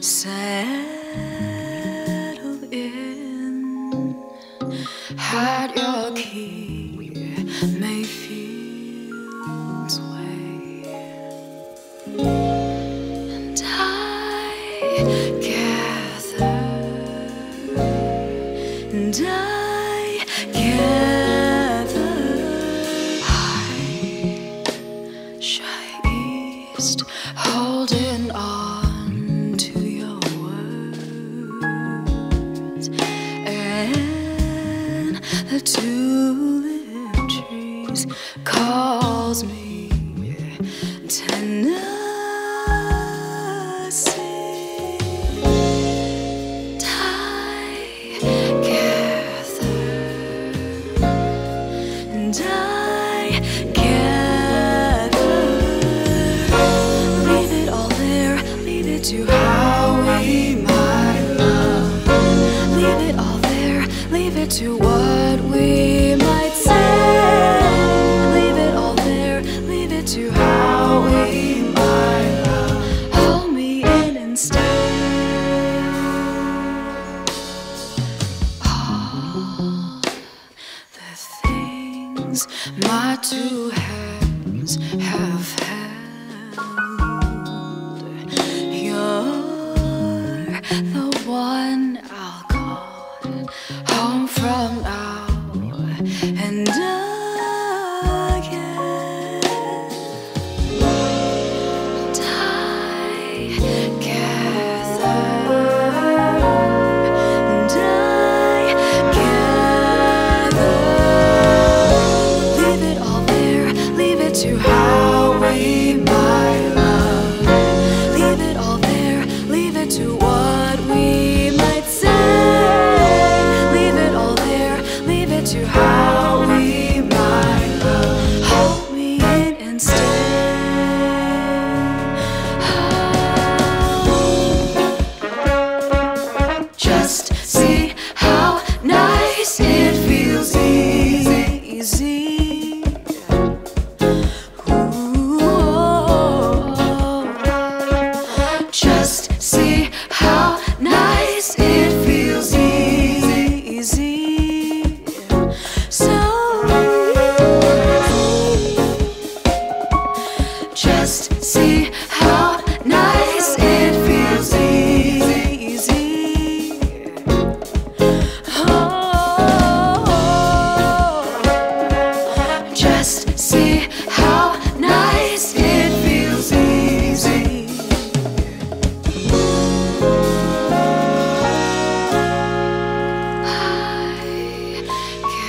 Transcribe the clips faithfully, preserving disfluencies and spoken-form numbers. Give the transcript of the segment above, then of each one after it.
Settle in, hide your key, Mayfield's way, and I gather, and I gather, high, shy east, holding on. The tulip trees calls me Tennessee. I gather, and I gather. Leave it all there, leave it to how we might love. Leave it all there, leave it to what we might say. Leave it all there, leave it to how we might love. Hold me in and stay. All the things my two hands have held, you're the one I'll call home from out. And again, and I gather, and I gather. Leave it all there, leave it to how we might love. Leave it all there, leave it to what we might say. Leave it all there, leave it to how. Just see how nice it feels, easy, easy. Oh, just see how nice it feels, easy. I gather, and I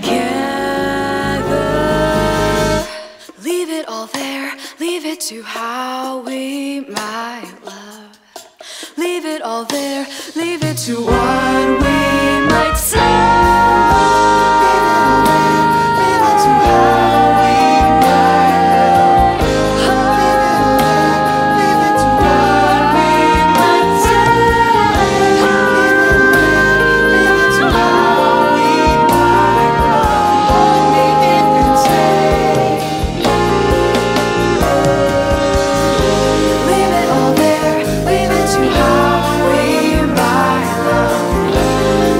gather. Leave it to how we might love. Leave it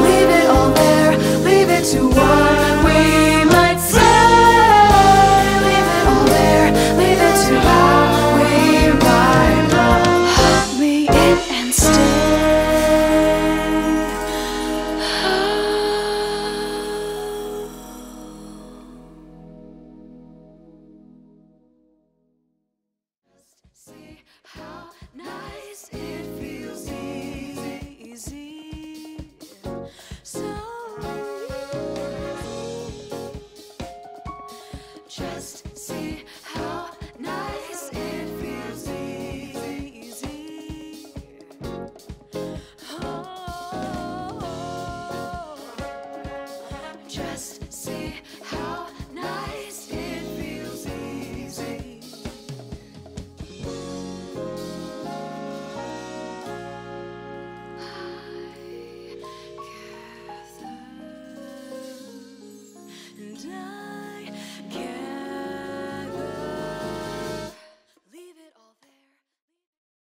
all there, leave it to what we might say. See how nice it feels, easy, easy, so easy. Just see how